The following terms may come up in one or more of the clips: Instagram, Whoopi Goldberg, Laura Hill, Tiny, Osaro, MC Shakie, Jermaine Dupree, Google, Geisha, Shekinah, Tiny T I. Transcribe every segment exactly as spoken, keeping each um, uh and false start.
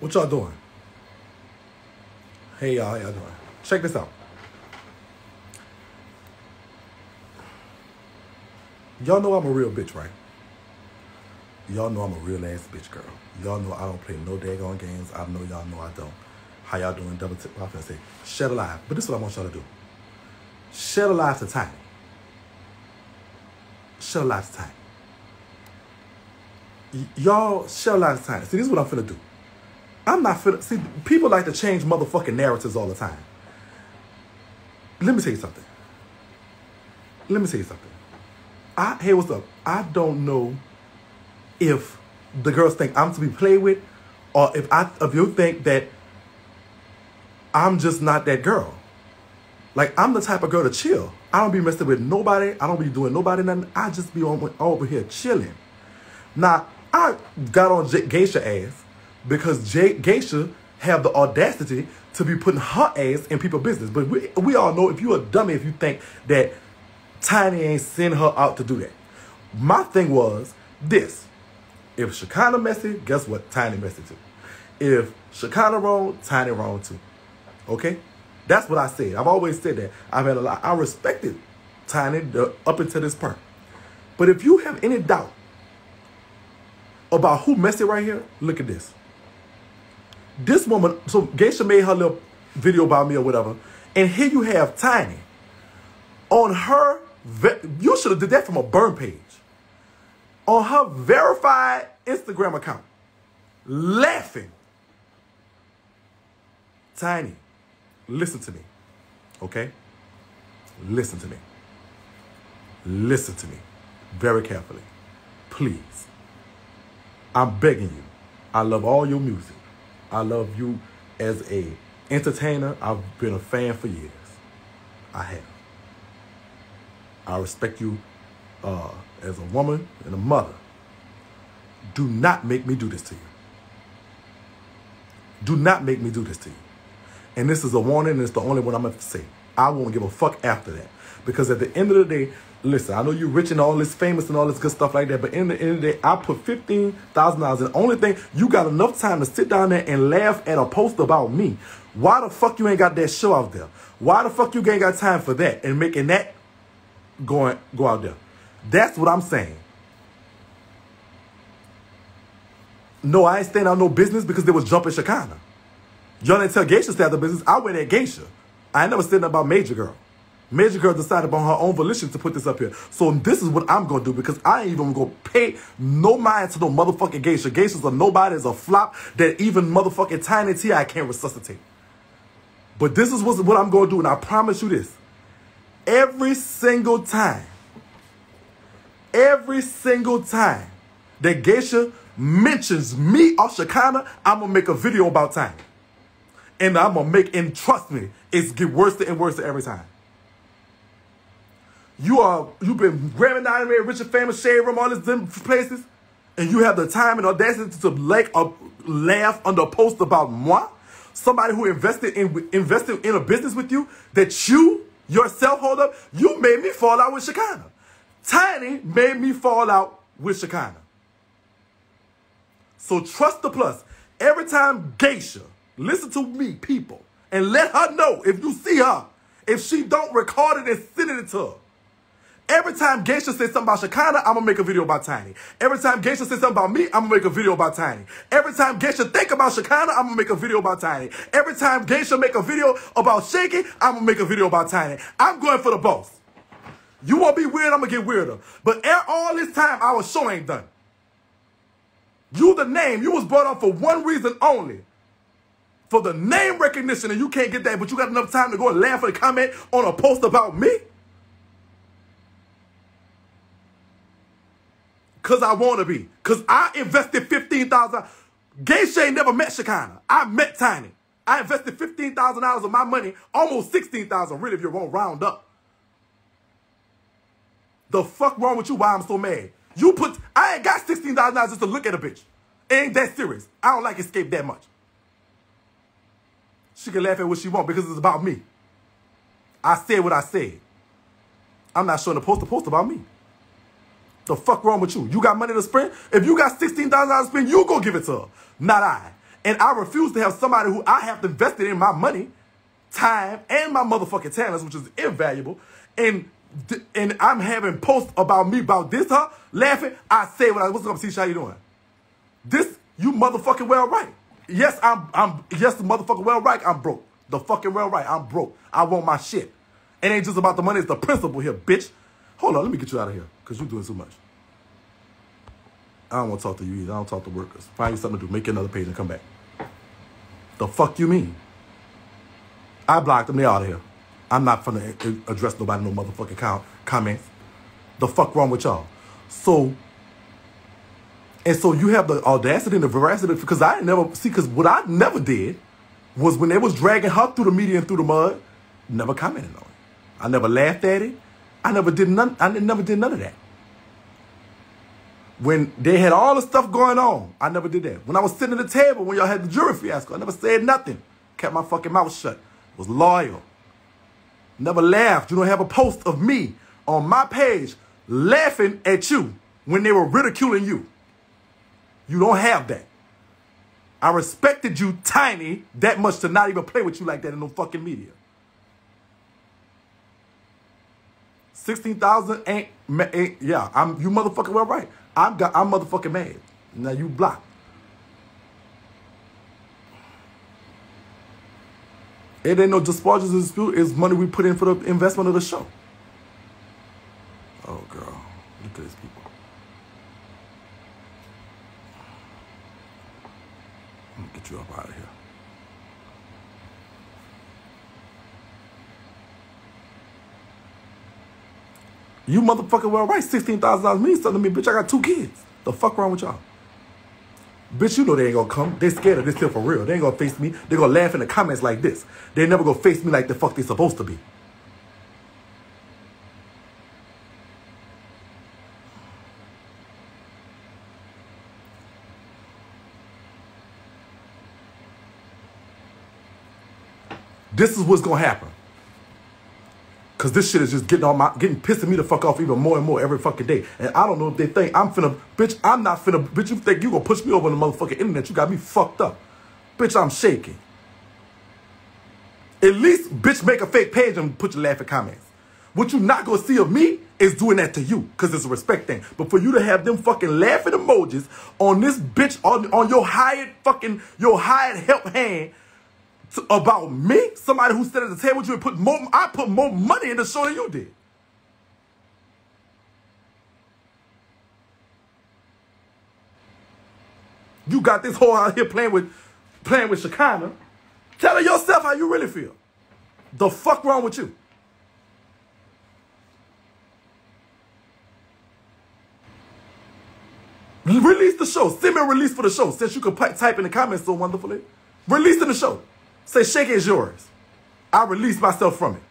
What y'all doing? Hey y'all, how y'all doing? Check this out. Y'all know I'm a real bitch, right? Y'all know I'm a real ass bitch, girl. Y'all know I don't play no daggone games. I know y'all know I don't. How y'all doing? Double tip. I'm finna say, shed alive. But this is what I want y'all to do. Shed alive to Tiny. Shed alive to Tiny. Y'all, shed alive to Tiny. See, this is what I'm finna do. I'm not finna... See, people like to change motherfucking narratives all the time. Let me tell you something. Let me tell you something. I, hey, what's up? I don't know if the girls think I'm to be played with, or if I, if you think that I'm just not that girl. Like, I'm the type of girl to chill. I don't be messing with nobody. I don't be doing nobody nothing. I just be on, over here chilling. Now, I got on J Geisha ass because J Geisha have the audacity to be putting her ass in people's business. But we, we all know if you a dummy if you think that Tiny ain't send her out to do that. My thing was this. If Shekinah messy, guess what? Tiny messy too. If Shekinah wrong, Tiny wrong too. Okay? That's what I said. I've always said that. I've had a lot. I respected Tiny the, up until this part. But if you have any doubt about who messy right here, look at this. This woman, so Geisha made her little video about me or whatever, and here you have Tiny on her, you should have did that from a burn page. On her verified Instagram account, laughing. Tiny, listen to me, okay? Listen to me. Listen to me very carefully, please. I'm begging you. I love all your music. I love you as a entertainer. I've been a fan for years. I have. I respect you uh, as a woman and a mother. Do not make me do this to you. Do not make me do this to you. And this is a warning, and it's the only one I'm going to say. I won't give a fuck after that. Because at the end of the day, listen, I know you're rich and all this famous and all this good stuff like that, but in the end of the day, I put fifteen thousand dollars in. The only thing, you got enough time to sit down there and laugh at a post about me. Why the fuck you ain't got that show out there? Why the fuck you ain't got time for that and making that Going, go out there. That's what I'm saying. No, I ain't staying out no business because they was jumping Shekinah. Y'all didn't tell Geisha to stay out the business. I went at Geisha. I ain't never said nothing about Major Girl. Major Girl decided on her own volition to put this up here. So this is what I'm going to do because I ain't even going to pay no mind to no motherfucking Geisha. Geisha's a nobody, is a flop that even motherfucking Tiny T I can't resuscitate. But this is what I'm going to do, and I promise you this. Every single time, every single time that Geisha mentions me or Shekinah, I'm going to make a video about Tiny. And I'm going to make, and trust me, it's get worse and worse every time. You are, you've been Grammy nominated, Richard Famous, Shade Room, all these places, and you have the time and audacity to like a laugh under a post about moi, somebody who invested in, invested in a business with you, that you yourself, hold up, you made me fall out with Shekinah. Tiny made me fall out with Shekinah. So trust the plus. Every time Geisha, listen to me, people, and let her know if you see her, if she don't record it and send it to her. Every time Geisha says something about Shekinah, I'm going to make a video about Tiny. Every time Geisha says something about me, I'm going to make a video about Tiny. Every time Geisha think about Shekinah, I'm going to make a video about Tiny. Every time Geisha make a video about Shakie, I'm going to make a video about Tiny. I'm going for the boss. You won't be weird, I'm going to get weirder. But all this time, our show ain't done. You the name, you was brought up for one reason only. For the name recognition, and you can't get that, but you got enough time to go and laugh and comment on a post about me? Because I want to be. Because I invested fifteen thousand dollars. Geisha ain't never met Shekinah. I met Tiny. I invested fifteen thousand dollars of my money. Almost sixteen thousand dollars, really, if you're wrong, round up. The fuck wrong with you? Why I'm so mad? You put... I ain't got sixteen thousand dollars just to look at a bitch. It ain't that serious. I don't like Escape that much. She can laugh at what she wants because it's about me. I said what I said. I'm not showing the post to post about me. The fuck wrong with you? You got money to spend? If you got sixteen thousand dollars to spend, you go give it to her. Not I. And I refuse to have somebody who I have invested in my money, time, and my motherfucking talents, which is invaluable. And and I'm having posts about me, about this, huh? Laughing. I say, what I, what's up, C? How you doing? This, you motherfucking well right. Yes, I'm, I'm, yes, the motherfucking well right, I'm broke. The fucking well right, I'm broke. I want my shit. It ain't just about the money, it's the principle here, bitch. Hold on, let me get you out of here, because you're doing too much. I don't want to talk to you either. I don't talk to workers. Find you something to do. Make another page and come back. The fuck you mean? I blocked them. They out of here. I'm not finna address nobody, no motherfucking com comments. The fuck wrong with y'all? So, and so you have the audacity and the veracity, because I never, see, because what I never did was when they was dragging her through the media and through the mud, never commented on it. I never laughed at it. I never did none, I never did none of that. When they had all the stuff going on, I never did that. When I was sitting at the table, when y'all had the jury fiasco, I never said nothing. Kept my fucking mouth shut. Was loyal. Never laughed. You don't have a post of me on my page laughing at you when they were ridiculing you. You don't have that. I respected you, Tiny, that much to not even play with you like that in no fucking media. sixteen thousand ain't, ain't, yeah, I'm, you motherfucking well right. I'm got, I'm motherfucking mad. Now you blocked. It ain't no disparages and dispute. It's money we put in for the investment of the show. Oh, girl. Look at these people. I'm going to get you up out of here. You motherfucking well right. sixteen thousand dollars means something to me. Bitch, I got two kids. The fuck wrong with y'all? Bitch, you know they ain't gonna come. They scared of this here for real. They ain't gonna face me. They gonna laugh in the comments like this. They never gonna face me like the fuck they supposed to be. This is what's gonna happen. Cause this shit is just getting on my, getting pissing me the fuck off even more and more every fucking day. And I don't know if they think I'm finna, bitch, I'm not finna, bitch, you think you gonna push me over on the motherfucking internet. You got me fucked up. Bitch, I'm shaking. At least, bitch, make a fake page and put your laughing comments. What you not gonna see of me is doing that to you. Cause it's a respect thing. But for you to have them fucking laughing emojis on this bitch, on, on your hired fucking, your hired help hand, to, about me, somebody who sat at the table with you and put more, I put more money in the show than you did. You got this whore out here playing with, playing with Shekinah, telling yourself how you really feel. The fuck wrong with you? Release the show. Send me a release for the show, since you could type in the comments so wonderfully. Release in the show. Say, Shakie is yours. I release myself from it.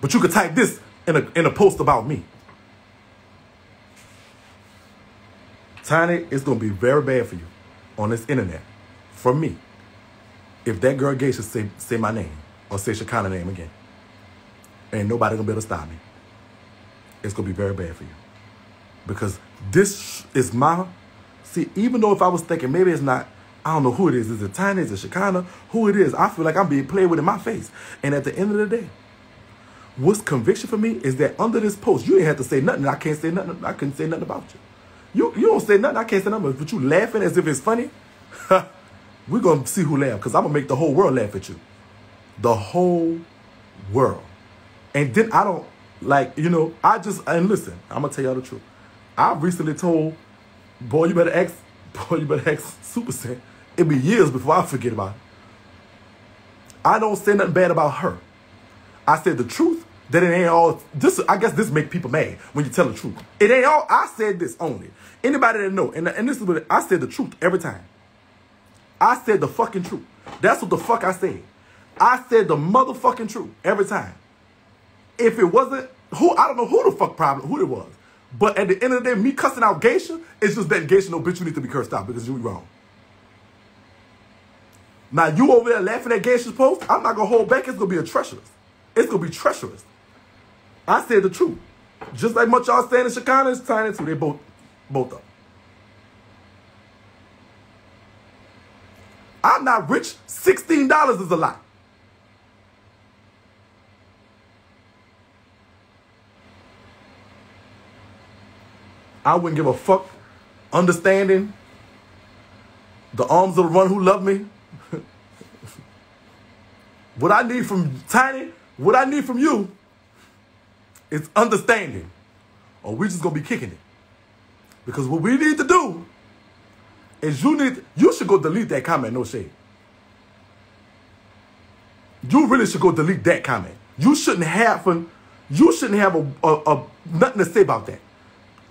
But you could type this in a, in a post about me. Tiny, it's going to be very bad for you on this internet, from me, if that girl Geisha say, say my name or say Shekinah name again. Ain't nobody going to be able to stop me. It's going to be very bad for you. Because this is my... See, even though if I was thinking, maybe it's not... I don't know who it is. Is it Tiny? Is it Shekinah? Who it is? I feel like I'm being played with in my face. And at the end of the day, what's conviction for me is that under this post, you ain't have to say nothing. I can't say nothing. I couldn't say nothing about you. You, you don't say nothing. I can't say nothing. But you laughing as if it's funny? We're going to see who laughs. Because I'm going to make the whole world laugh at you. The whole world. And then I don't... Like, you know, I just, and listen, I'm going to tell y'all the truth. I recently told, boy, you better ask, boy, you better ask Super Saiyan. It'd be years before I forget about it. I don't say nothing bad about her. I said the truth, that it ain't all, this, I guess this make people mad when you tell the truth. It ain't all, I said this only. Anybody that know, and, and this is what, I said the truth every time. I said the fucking truth. That's what the fuck I said. I said the motherfucking truth every time. If it wasn't, who I don't know who the fuck problem, who it was. But at the end of the day, me cussing out Geisha, it's just that Geisha, no bitch, you need to be cursed out because you wrong. Now, you over there laughing at Geisha's post, I'm not going to hold back. It's going to be a treacherous. It's going to be treacherous. I said the truth. Just like much y'all saying in Shekinah is Tiny too. They both, both up. I'm not rich. sixteen dollars is a lot. I wouldn't give a fuck understanding the arms of the one who loved me. What I need from Tiny, what I need from you is understanding. Or we just going to be kicking it. Because what we need to do is you need, you should go delete that comment, no shade. You really should go delete that comment. You shouldn't have, you shouldn't have a, a, a nothing to say about that.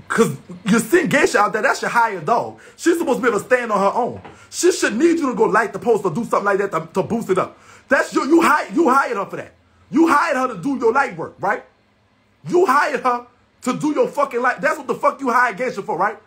Because you see Geisha out there, that's your hired dog. She's supposed to be able to stand on her own. She should need you to go like the post or do something like that to, to boost it up. That's your, you, hired, you hired her for that. You hired her to do your light work, right? You hired her to do your fucking light. That's what the fuck you hired Geisha for, right?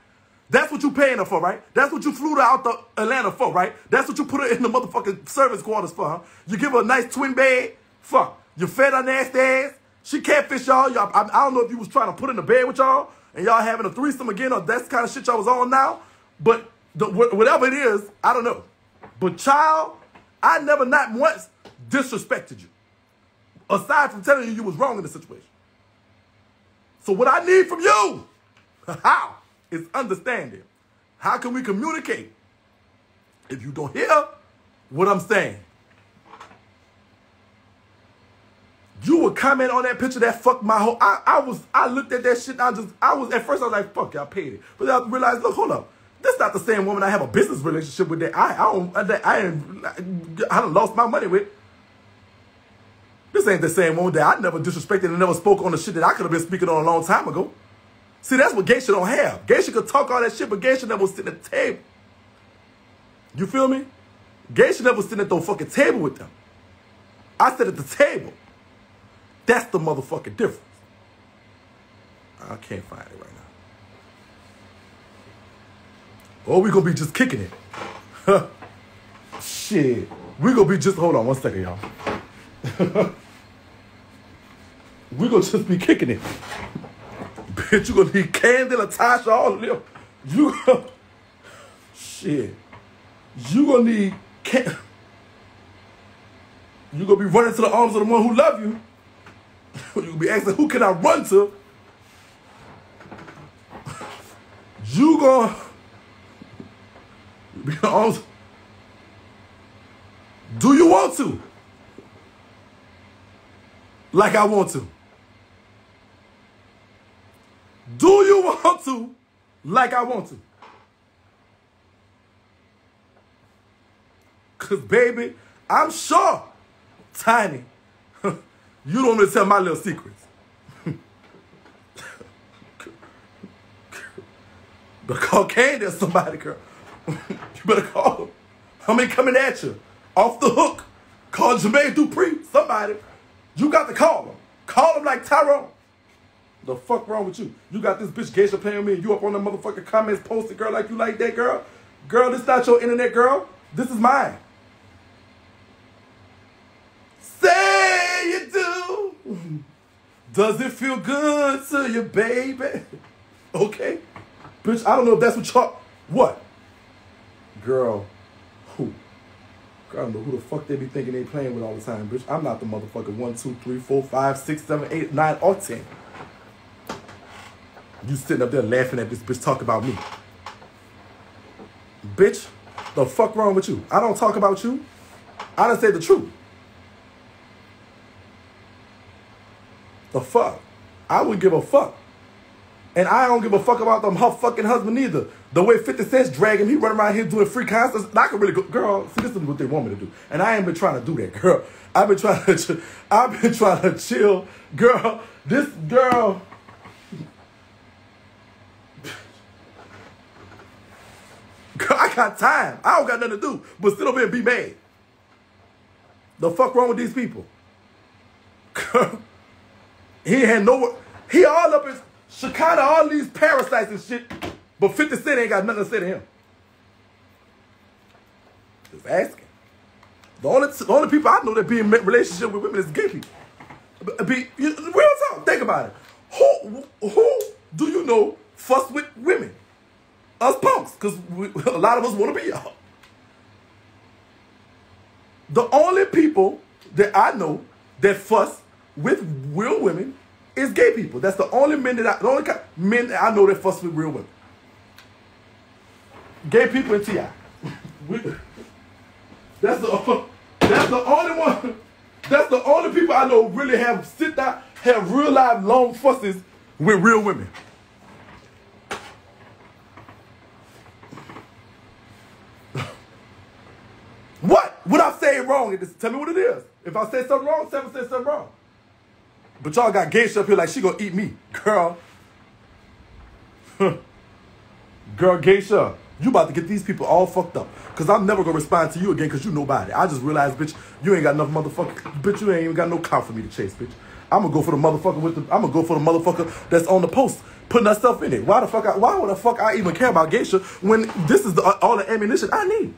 That's what you paying her for, right? That's what you flew her out to Atlanta for, right? That's what you put her in the motherfucking service quarters for, huh? You give her a nice twin bed. Fuck. You fed her nasty ass. She catfish y'all. I, I don't know if you was trying to put in the bed with y'all and y'all having a threesome again or that's the kind of shit y'all was on now. But the, whatever it is, I don't know. But child, I never not once disrespected you. Aside from telling you you was wrong in the situation. So what I need from you, how? It's understanding. How can we communicate if you don't hear what I'm saying? You would comment on that picture that fucked my whole... I, I was... I looked at that shit and I just... I was... At first I was like, fuck, y'all paid it. But then I realized, look, hold up. That's not the same woman I have a business relationship with that I, I don't... That I ain't... I done lost my money with. This ain't the same woman that I never disrespected and never spoke on the shit that I could have been speaking on a long time ago. See, that's what Geisha don't have. Geisha could talk all that shit, but Geisha never was sitting at the table. You feel me? Geisha never was sitting at the fucking table with them. I sat at the table. That's the motherfucking difference. I can't find it right now. Or we gonna be just kicking it. Shit. We gonna be just, hold on one second, y'all. We gonna just be kicking it. Bitch, you gonna need Candy, Latasha, all of them. You gonna, shit. You gonna need, can, you gonna be running to the arms of the one who love you. You gonna be asking, who can I run to? You gonna be in the arms. Do you want to? Like I want to. Do you want to, like I want to? Because, baby, I'm sure, Tiny, you don't want me to tell my little secrets. Better call Candy or somebody, girl. You better call them. I mean, coming at you. Off the hook. Call Jermaine Dupree, somebody. You got to call them. Call them like Tyrone. The fuck wrong with you? You got this bitch Geisha playing with me and you up on the motherfucking comments posting, girl, like you like that, girl. Girl, this not your internet, girl. This is mine. Say you do. Does it feel good to you, baby? Okay. Bitch, I don't know if that's what y'all... What? Girl, who? Girl, I don't know who the fuck they be thinking they playing with all the time, bitch. I'm not the motherfucking one, two, three, four, five, six, seven, eight, nine, or ten. You sitting up there laughing at this bitch talking about me. Bitch, the fuck wrong with you? I don't talk about you. I done said the truth. The fuck? I wouldn't give a fuck. And I don't give a fuck about them her fucking husband either. The way fifty Cent's dragging, he running around here doing free concerts. I can really go, girl, see, this is what they want me to do. And I ain't been trying to do that, girl. I've been trying to, I've been trying to chill. Girl, this girl... Girl, I got time. I don't got nothing to do but sit over here and be mad. The fuck wrong with these people? Girl, he had no... He all up in Shekinah, all these parasites and shit, but fifty Cent ain't got nothing to say to him. Just asking. The only, the only people I know that be in relationship with women is gay people. Be, real talk. think about it. Who who do you know fuss with women? Us punks, because a lot of us want to be y'all. The only people that I know that fuss with real women is gay people. That's the only men that I, the only kind of men that I know that fuss with real women. Gay people and T I That's the that's the only one. That's the only people I know really have sit down, have real life long fusses with real women. What? What I say wrong? Tell me what it is. If I say something wrong, Seven says something wrong. But y'all got Geisha up here like she gonna eat me, girl. Girl, Geisha, you about to get these people all fucked up. Because I'm never going to respond to you again because you nobody. I just realized, bitch, you ain't got enough motherfucker. Bitch, you ain't even got no cop for me to chase, bitch. I'm going to go for the motherfucker with the... I'm going to go for the motherfucker that's on the post putting herself in it. Why the fuck I... Why would the fuck I even care about Geisha when this is the, all the ammunition I need?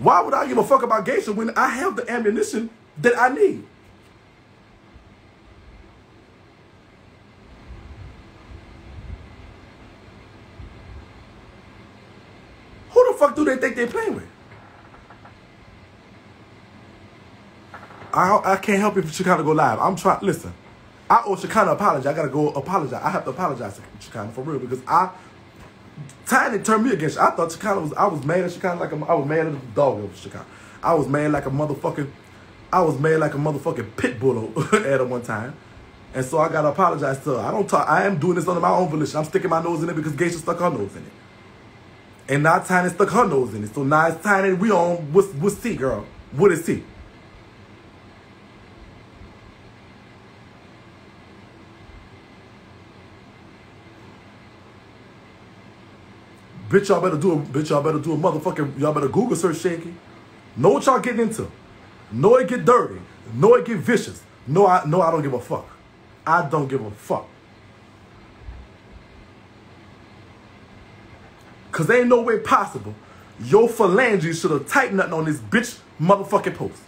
Why would I give a fuck about Geisha when I have the ammunition that I need? Who the fuck do they think they're playing with? I, I can't help it if Chicana go live. I'm trying. Listen, I owe Chicana apology. I gotta go apologize. I have to apologize to Chicana for real because I. Tiny turned me against. I thought Chicana was. I was mad at Chicana like a, I was mad at the dog over Chicana. I was mad like a motherfucking. I was mad like a motherfucking pit bull at her one time, and so I gotta apologize to her. I don't talk. I am doing this under my own volition. I'm sticking my nose in it because Geisha stuck her nose in it, and now Tiny stuck her nose in it. So now it's Tiny. We on what's what's tea, girl? What is tea? Bitch, y'all better do a bitch. Y'all better do a motherfucking. Y'all better Google search Shakie. Know what y'all getting into. Know it get dirty. Know it get vicious. No, I no, I don't give a fuck. I don't give a fuck. Cause there ain't no way possible. Your phalanges should have tightened nothing on this bitch motherfucking post.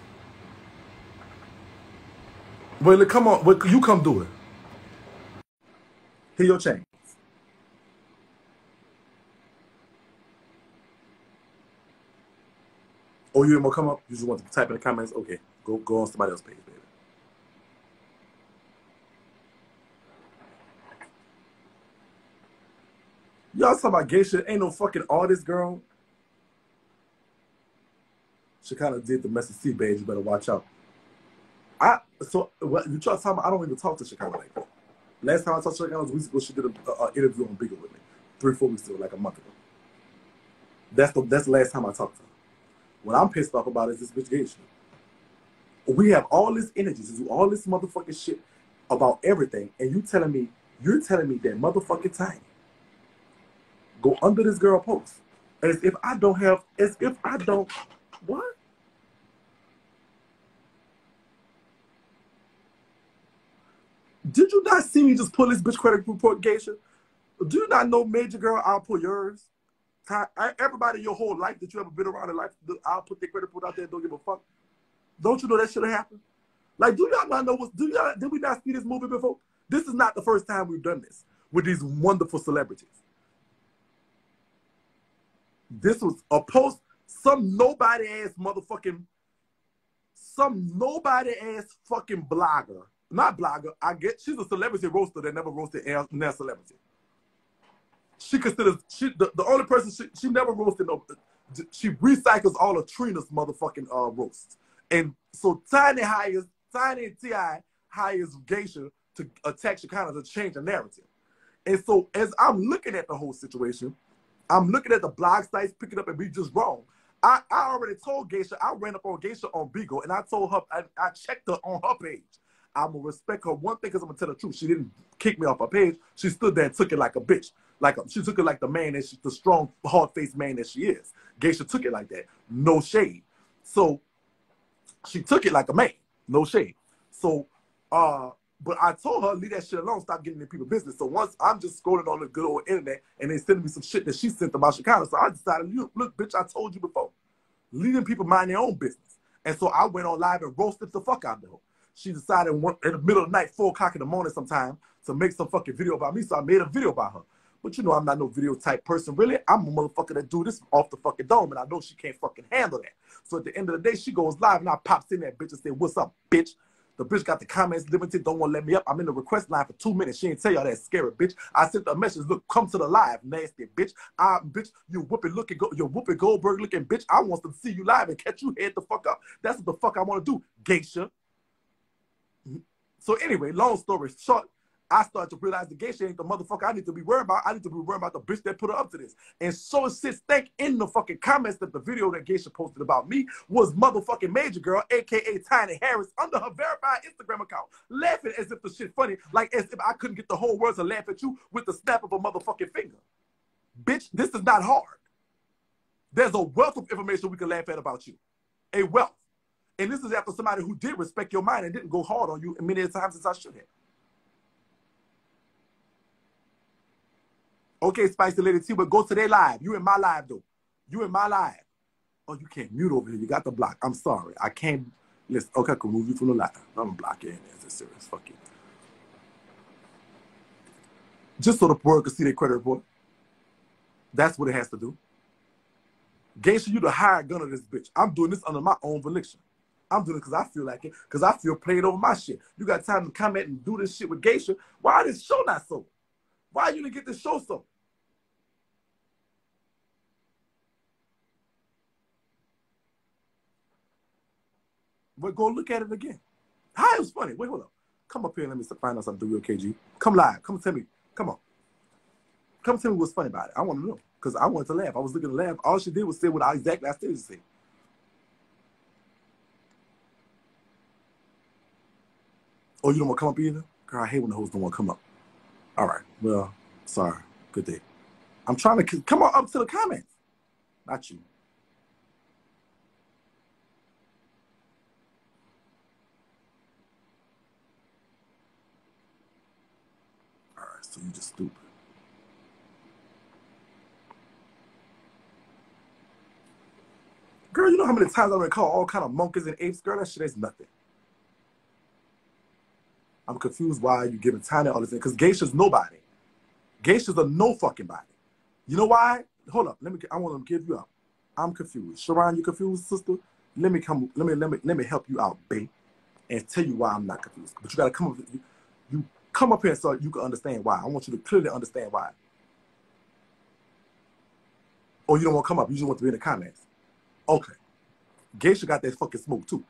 Well, come on, well, you come do it. Here your chain. Oh, you ain't gonna come up? You just want to type in the comments? Okay, go go on somebody else's page, baby. Y'all talking about gay shit? Ain't no fucking artist, girl. She kind of did the message, see, babe. You better watch out. I so what you try to talk about? I don't even talk to Chicana like that. Last time I talked to Chicana was weeks ago. She did an interview on Bigger with me, three, four weeks ago, like a month ago. That's the that's the last time I talked to her. What I'm pissed off about is this bitch Geisha. We have all this energy to do all this motherfucking shit about everything, and you telling me, you're telling me that motherfucking Tiny go under this girl post as if I don't have, as if I don't, what? Did you not see me just pull this bitch credit report, Geisha? Do you not know, major girl, I'll pull yours? I, everybody your whole life that you ever been around in life, I'll put their credit report out there and don't give a fuck. Don't you know that should have happened? Like, do y'all not know what's, do y'all, did we not see this movie before? This is not the first time we've done this with these wonderful celebrities. This was a post, some nobody-ass motherfucking, some nobody-ass fucking blogger. Not blogger, I get, she's a celebrity roaster that never roasted their celebrity. She considers she the, the only person she, she never roasted. No, she recycles all of Trina's motherfucking uh, roasts, and so Tiny hires Tiny T I hires Geisha to attack Chicana to change the narrative. And so as I'm looking at the whole situation, I'm looking at the blog sites picking up and be just wrong. I, I already told Geisha I ran up on Geisha on Beagle, and I told her I, I checked her on her page. I'm gonna respect her one thing because I'm gonna tell the truth. She didn't kick me off her page. She stood there and took it like a bitch. Like a, she took it like the man that she, the strong, hard-faced man that she is. Geisha took it like that. No shade. So she took it like a man. No shade. So uh, But I told her, leave that shit alone, stop getting in people's business. So once I'm just scrolling on the good old internet and they sending me some shit that she sent about Chicago. So I decided, look, look, bitch, I told you before. Leaving people mind their own business. And so I went on live and roasted the fuck out of her. She decided one, in the middle of the night, four o'clock in the morning sometime, to make some fucking video about me. So I made a video about her. But you know, I'm not no video type person, really. I'm a motherfucker that do this off the fucking dome, and I know she can't fucking handle that. So at the end of the day, she goes live, and I pops in that bitch and say, what's up, bitch? The bitch got the comments limited, don't want to let me up. I'm in the request line for two minutes. She ain't tell y'all that scary, bitch. I sent her a message, look, come to the live, nasty bitch. I, bitch, you whooping looking, go, you whooping Goldberg looking bitch. I want to see you live and catch you head the fuck up. That's what the fuck I want to do, Geisha. So anyway, long story short, I started to realize the Geisha ain't the motherfucker I need to be worried about. I need to be worried about the bitch that put her up to this. And so shit stank in the fucking comments that the video that Geisha posted about me was motherfucking Major Girl, a k a. Tiny Harris, under her verified Instagram account, laughing as if the shit funny, like as if I couldn't get the whole world to laugh at you with the snap of a motherfucking finger. Bitch, this is not hard. There's a wealth of information we can laugh at about you. A wealth. And this is after somebody who did respect your mind and didn't go hard on you many times as I should have. Okay, Spicy Lady T, but go to their live. You in my live, though. You in my live. Oh, you can't mute over here. You got the block. I'm sorry. I can't. Listen, okay, I can remove you from the live. I'm going to block you in there. It's serious. Fuck you. Just so the world can see their credit report. That's what it has to do. Geisha, you the hired gun of this bitch. I'm doing this under my own volition. I'm doing it because I feel like it, because I feel played over my shit. You got time to comment and do this shit with Geisha. Why this show not so? Why you didn't get this show so? But go look at it again. Hi, it was funny. Wait, hold up. Come up here and let me find out something real, K G. Come live. Come tell me. Come on. Come tell me what's funny about it. I want to know. Because I wanted to laugh. I was looking to laugh. All she did was say what I exactly I still said. Oh, you don't want to come up either? Girl, I hate when the hoes don't want to come up. All right, well, sorry. Good day. I'm trying to come on up to the comments. Not you. All right, so you just stupid. Girl, you know how many times I'm gonna call all kind of monkeys and apes? Girl, that shit is nothing. I'm confused why you giving Tiny all this in. Because Geisha's nobody. Geisha's a no fucking body. You know why? Hold up. Let me. I want to give you up. I'm confused. Sharon, you confused, sister? Let me come. Let me. Let me. Let me help you out, babe, and tell you why I'm not confused. But you gotta come up. You, you come up here so you can understand why. I want you to clearly understand why. Oh, you don't want to come up. You just want to be in the comments. Okay. Geisha got that fucking smoke too.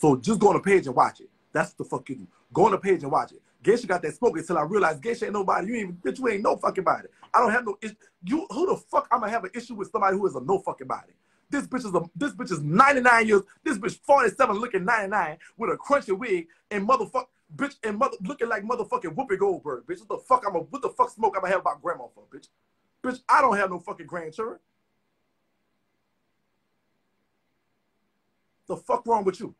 So just go on the page and watch it. That's what the fuck you do. Go on the page and watch it. Geisha got that smoke until I realized Geisha ain't nobody. You ain't even, bitch, you ain't no fucking body. I don't have no issue. You, who the fuck I'm gonna have an issue with somebody who is a no fucking body? This bitch is a, this bitch is ninety-nine years, this bitch forty-seven looking ninety-nine with a crunchy wig and motherfuck, bitch, and mother, looking like motherfucking Whoopi Goldberg, bitch. What the fuck I'm a, what the fuck smoke I'm gonna have about grandma for, bitch? Bitch, I don't have no fucking grandchildren. The fuck wrong with you?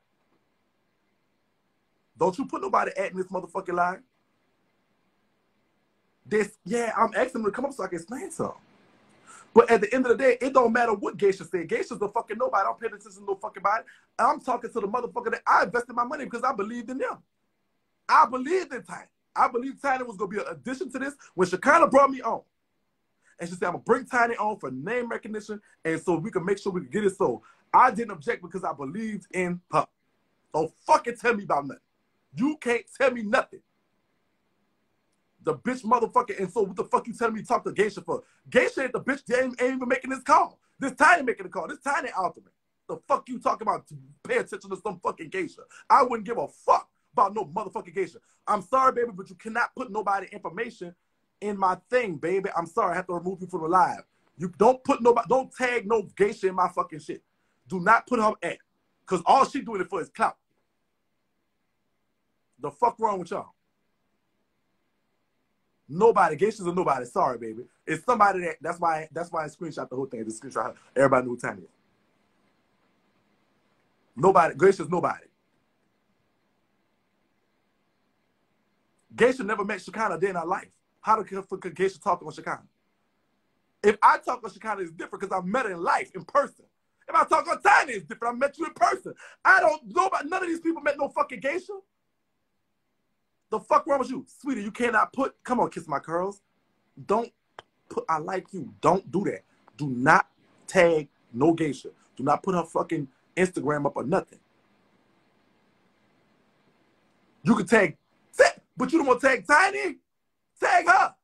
Don't you put nobody at in this motherfucking line. This, yeah, I'm asking them to come up so I can explain something. But at the end of the day, it don't matter what Geisha said. Geisha's the fucking nobody. I don't pay attention to no fucking body. I'm talking to the motherfucker that I invested my money because I believed in them. I believed in Tiny. I believed Tiny was going to be an addition to this when Shekinah brought me on. And she said, I'm going to bring Tiny on for name recognition and so we can make sure we can get it sold. I didn't object because I believed in her. Don't fucking tell me about nothing. You can't tell me nothing. The bitch motherfucker. And so what the fuck you telling me to talk to Geisha for? Geisha ain't the bitch that ain't, ain't even making this call. This Tiny making the call. This Tiny altering. The fuck you talking about? Pay attention to some fucking Geisha. I wouldn't give a fuck about no motherfucking Geisha. I'm sorry, baby, but you cannot put nobody information in my thing, baby. I'm sorry. I have to remove you from the live. You don't put nobody, don't tag no Geisha in my fucking shit. Do not put her at. Because all she doing it for is clout. The fuck wrong with y'all? Nobody. Geisha's a nobody. Sorry, baby. It's somebody that, that's why, that's why I screenshot the whole thing. I just screenshot. Everybody knew who Tiny is. Nobody. Geisha's nobody. Geisha never met Shekinah a day in her life. How could Geisha talk on Shekinah? If I talk on Shekinah, it's different because I met her in life, in person. If I talk on Tiny, it's different. I met you in person. I don't know about none of these people met no fucking Geisha. The fuck wrong with you? Sweetie, you cannot put, come on, kiss my curls. Don't put, I like you. Don't do that. Do not tag no Geisha. Do not put her fucking Instagram up or nothing. You can tag, but you don't want to tag Tiny? Tag her.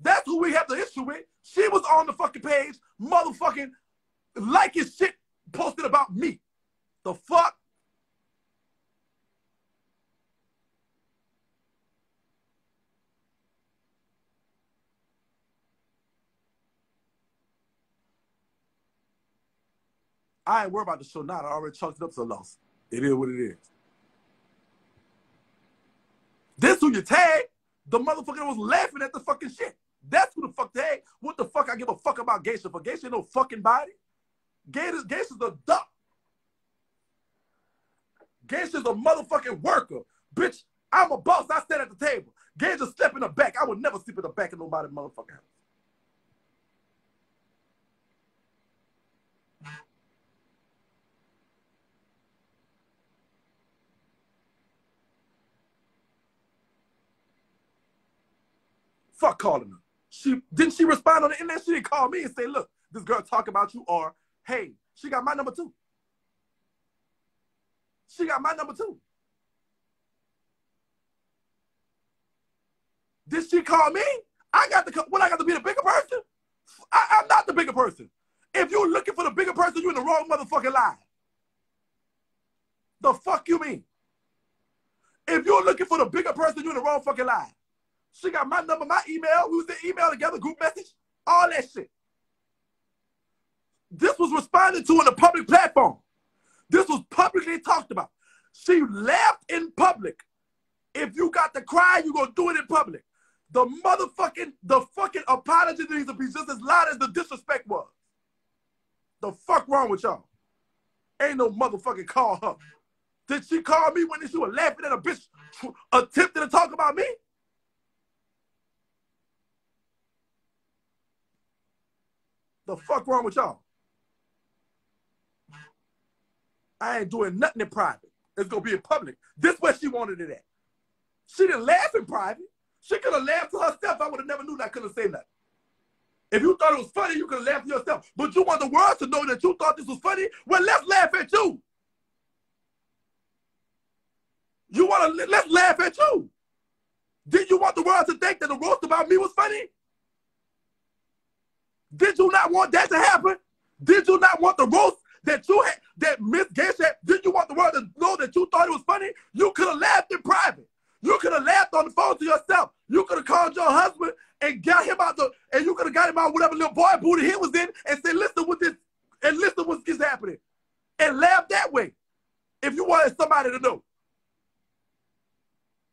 That's who we have the issue with. She was on the fucking page, motherfucking liking shit posted about me. The fuck? I ain't worried about the show now. I already chalked it up to a loss. It is what it is. This who you tag, the motherfucker that was laughing at the fucking shit. That's who the fuck tag. What the fuck I give a fuck about Geisha for? Geisha ain't no fucking body. Geisha's, Geisha's a duck. Geisha's a motherfucking worker. Bitch, I'm a boss. I stand at the table. Geisha step in the back. I would never sleep in the back of nobody's motherfucking house. Fuck calling her. She, didn't she respond on the internet? She didn't call me and say, look, this girl talking about you, or, hey, she got my number too. She got my number too. Did she call me? I got to, what, I got to be the bigger person? I, I'm not the bigger person. If you're looking for the bigger person, you're in the wrong motherfucking line. The fuck you mean? If you're looking for the bigger person, you're in the wrong fucking line. She got my number, my email. We was in email together, group message, all that shit. This was responded to on a public platform. This was publicly talked about. She laughed in public. If you got to cry, you're going to do it in public. The motherfucking, the fucking apology needs to be just as loud as the disrespect was. The fuck wrong with y'all? Ain't no motherfucking call her. Did she call me when she was laughing at a bitch attempting to talk about me? The fuck wrong with y'all? I ain't doing nothing in private. It's going to be in public. This is where she wanted it at. She didn't laugh in private. She could have laughed to herself. I would have never knew that I couldn't say nothing. If you thought it was funny, you could have laughed to yourself. But you want the world to know that you thought this was funny? Well, let's laugh at you. You want to, let's laugh at you. Did you want the world to think that the roast about me was funny? Did you not want that to happen? Did you not want the roast that you had, that Miss Geisha had? Did you want the world to know that you thought it was funny? You could have laughed in private. You could have laughed on the phone to yourself. You could have called your husband and got him out the, and you could have got him out whatever little boy booty he was in and said, listen what this, and listen what is happening. And laugh that way if you wanted somebody to know.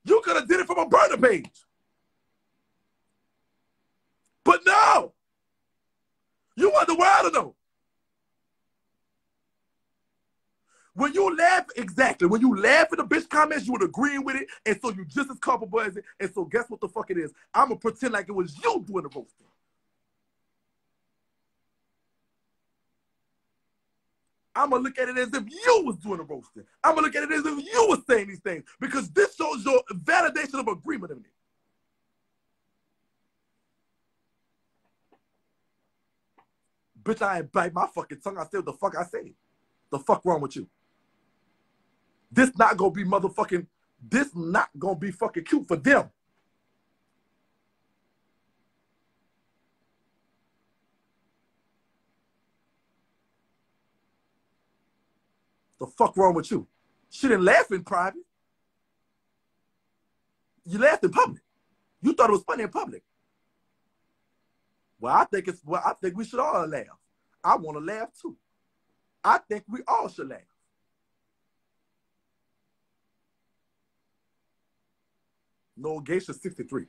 You could have did it from a burner page. But no. You want the world to know. When you laugh, exactly, when you laugh at the bitch comments, you would agree with it, and so you just as culpable as it, and so guess what the fuck it is? I'm going to pretend like it was you doing the roasting. I'm going to look at it as if you was doing the roasting. I'm going to look at it as if you was saying these things, because this shows your validation of agreement in it. Bitch, I ain't bite my fucking tongue. I say what the fuck I say. The fuck wrong with you? This not gonna be motherfucking, this not gonna be fucking cute for them. The fuck wrong with you? She didn't laugh in private. You laughed in public. You thought it was funny in public. Well, I think it's, well, I think we should all laugh. I want to laugh too. I think we all should laugh. No, Geisha sixty-three.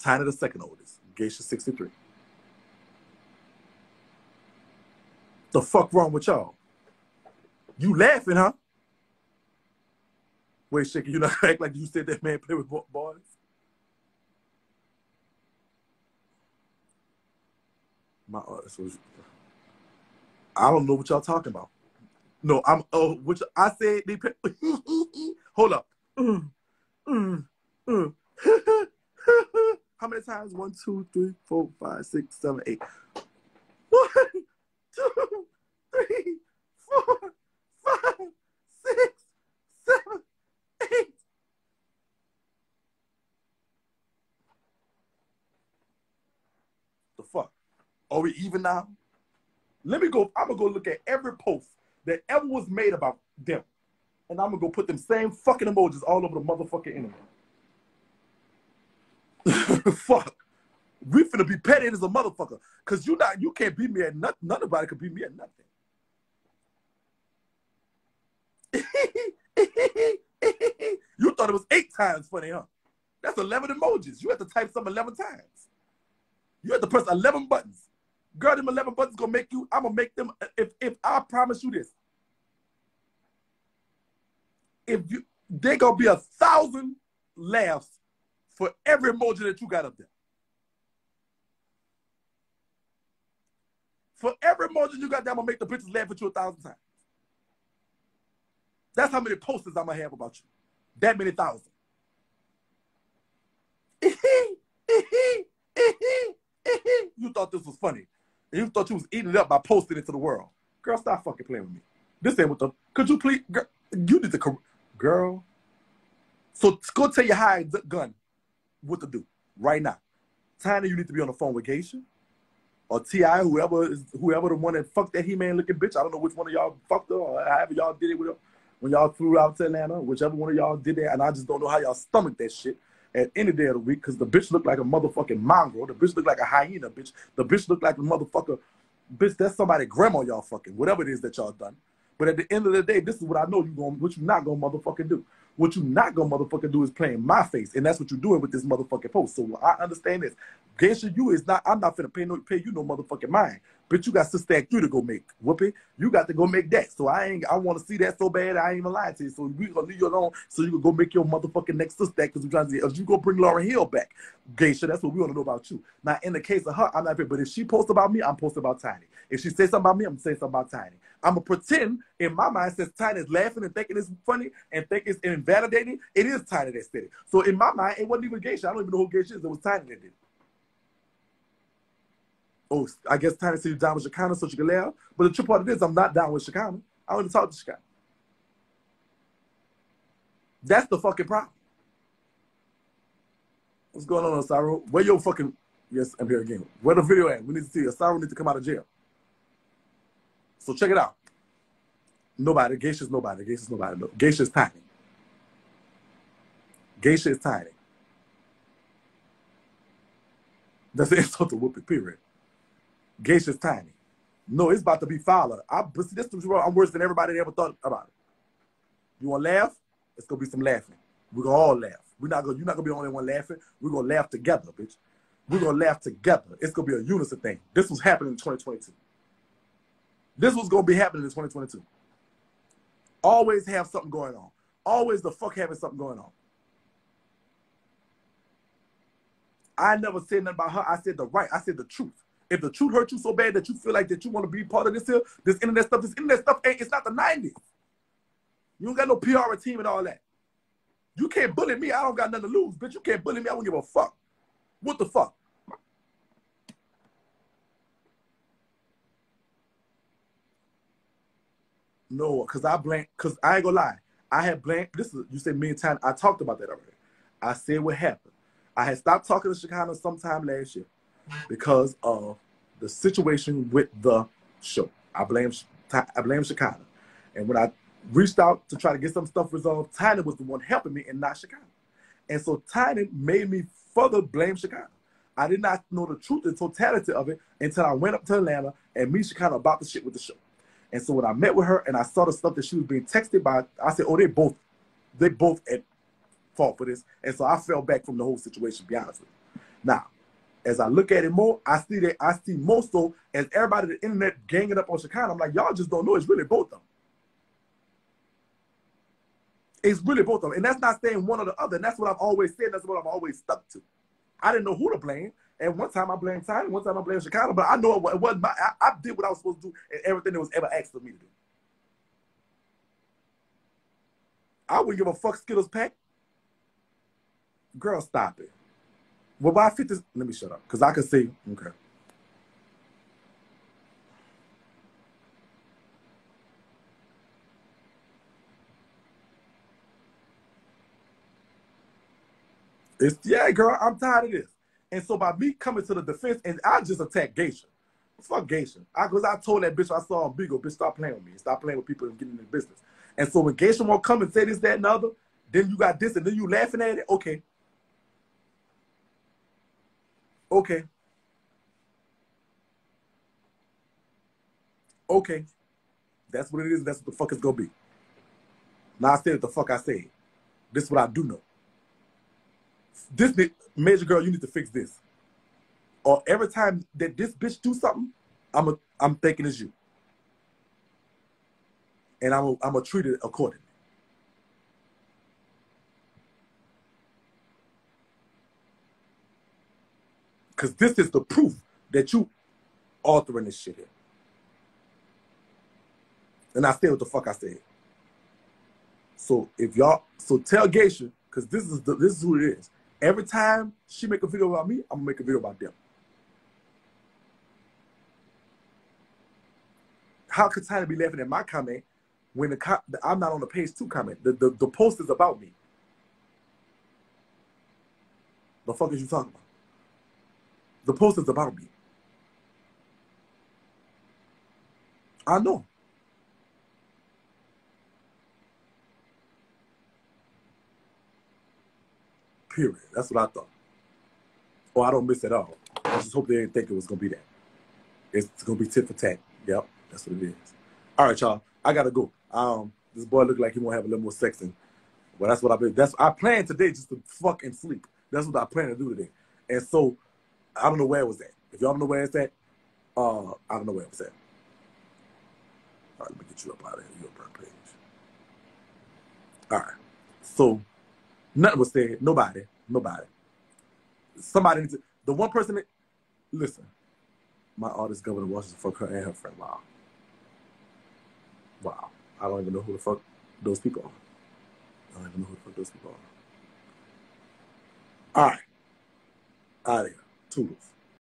Tiny the second oldest. Geisha sixty-three. The fuck wrong with y'all? You laughing, huh? Wait, Shakie, you not act like you said that man play with boys? My artist was, I don't know what y'all talking about. No, I'm, oh, which I said they play, hold up. Mm, mm, mm. How many times? One, two, three, four, five, six, seven, eight. One, two, three, four, five, six, seven, eight. The fuck? Are we even now? Let me go. I'm gonna go look at every post that ever was made about them, and I'm gonna go put them same fucking emojis all over the motherfucking internet. Fuck, we finna be petted as a motherfucker, cause you not, you can't beat me at nothing. None of it could beat me at nothing. You thought it was eight times funny, huh? That's eleven emojis. You had to type something eleven times. You had to press eleven buttons. Girl, them eleven buttons gonna make you. I'm gonna make them. If if I promise you this, if you, they gonna be a thousand laughs for every emoji that you got up there. For every emoji you got there, I'm gonna make the bitches laugh at you a thousand times. That's how many posters I'm gonna have about you. That many thousand. You thought this was funny. You thought you was eating it up by posting it to the world. Girl, stop fucking playing with me. This ain't what the, could you please, girl, you need to, girl. So go tell your high gun what to do right now. Tiny, you need to be on the phone with Geisha or T I, whoever is, whoever the one that fucked that He-Man looking bitch. I don't know which one of y'all fucked her or however y'all did it with her when y'all flew out to Atlanta, whichever one of y'all did that. And I just don't know how y'all stomach that shit at any day of the week, because the bitch looked like a motherfucking mongrel. The bitch looked like a hyena, bitch. The bitch looked like a motherfucker. Bitch, that's somebody's grandma y'all fucking, whatever it is that y'all done. But at the end of the day, this is what I know you gonna, what you not gonna motherfucking do. What you not gonna motherfucking do is play in my face, and that's what you're doing with this motherfucking post. So I understand this. Geisha, you is not, I'm not finna pay, no, pay you no motherfucking mind. Bitch, you got Sister Act three to go make, whoopee. You got to go make that. So I ain't, I wanna see that so bad, I ain't even lying to you. So we gonna leave you alone so you can go make your motherfucking next Sister Act, because we're trying to see, if you go bring Laura Hill back, Geisha, that's what we wanna know about you. Now, in the case of her, I'm not here, but if she posts about me, I'm posting about Tiny. If she says something about me, I'm saying something about Tiny. I'm gonna pretend in my mind, since Tiny is laughing and thinking it's funny and thinking it's invalidating, it is Tiny that said it. So in my mind, it wasn't even Geisha. I don't even know who Geisha is. It was Tiny that did it. Oh, I guess Tiny said you're down with Shekinah so she can laugh. But the true part of this, I'm not down with Shekinah. I don't even talk to Shekinah. That's the fucking problem. What's going on, Osaro? Where your fucking, yes, I'm here again. Where the video at? We need to see. Osaro needs to come out of jail. So check it out. Nobody. Geisha's nobody. Geisha's nobody. No. Geisha's Tiny. Geisha is Tiny. That's an insult to whooping, period. Geisha's Tiny. No, it's about to be Fowler. I'm worse than everybody that ever thought about it. You want to laugh? It's going to be some laughing. We're going to all laugh. We're not gonna, you're not going to be the only one laughing. We're going to laugh together, bitch. We're going to laugh together. It's going to be a unison thing. This was happening in twenty twenty-two. This was going to be happening in twenty twenty-two. Always have something going on. Always the fuck having something going on. I never said nothing about her. I said the right. I said the truth. If the truth hurt you so bad that you feel like that you want to be part of this here, this internet stuff, this internet stuff, ain't, it's not the nineties. You don't got no P R team and all that. You can't bully me. I don't got nothing to lose, bitch. You can't bully me. I don't give a fuck. What the fuck? No, because I blank, because I ain't gonna lie. I had blank, this is, you said me and Tiny, I talked about that already. I said what happened. I had stopped talking to Shekinah sometime last year because of the situation with the show. I blame I blame Shekinah. And when I reached out to try to get some stuff resolved, Tiny was the one helping me and not Shekinah. And so Tiny made me further blame Shekinah. I did not know the truth and totality of it until I went up to Atlanta and me Shekinah about the shit with the show. And so when I met with her and I saw the stuff that she was being texted by, I said, oh, they both, they both at fault for this. And so I fell back from the whole situation, to be honest with you. Now, as I look at it more, I see that I see more so as everybody on the internet ganging up on Shekinah. I'm like, y'all just don't know. It's really both of them. It's really both of them. And that's not saying one or the other. And that's what I've always said. That's what I've always stuck to. I didn't know who to blame. And one time I blamed Tiny, one time I blamed Chicago, but I know it wasn't my, I, I did what I was supposed to do and everything that was ever asked of me to do. I wouldn't give a fuck Skittles pack. Girl, stop it. Well, why fifty? Let me shut up, because I can see. Okay. It's, yeah, girl, I'm tired of this. And so by me coming to the defense, and I just attacked Geisha. Fuck Geisha. Because I, I told that bitch I saw on Beagle, bitch, stop playing with me. Stop playing with people and getting in the business. And so when Geisha won't come and say this, that, and the other, then you got this, and then you laughing at it? Okay. Okay. Okay. That's what it is. That's what the fuck it's going to be. Now I said what the fuck I said. This is what I do know. This major girl, you need to fix this. Or every time that this bitch do something, I'm a, I'm thinking it's you, and I'm a, I'm a treat it accordingly. Cause this is the proof that you authoring this shit here. And I said what the fuck I said. So if y'all, so tell Geisha, cause this is the, this is who it is. Every time she make a video about me, I'm gonna make a video about them. How could Tiny be laughing at my comment when the co I'm not on the page two comment? The, the, the post is about me. The fuck is you talking about? The post is about me. I know. Period. That's what I thought. Oh, I don't miss it at all. I just hope they didn't think it was going to be that. It's going to be tit for tat. Yep, that's what it is. All right, y'all. I got to go. Um, this boy look like he won't have a little more sex. And, well, that's what I've been. That's, I planned today just to fuck and sleep. That's what I plan to do today. And so, I don't know where it was at. If y'all don't know where it's at, uh, I don't know where it was at. All right, let me get you up out of here. You're on the page. All right. So, nothing was said. Nobody. Nobody. Somebody needs to, the one person that, listen, my artist governor Washington fuck her and her friend. Wow. Wow. I don't even know who the fuck those people are. I don't even know who the fuck those people are. All right. Out of here. Toodles.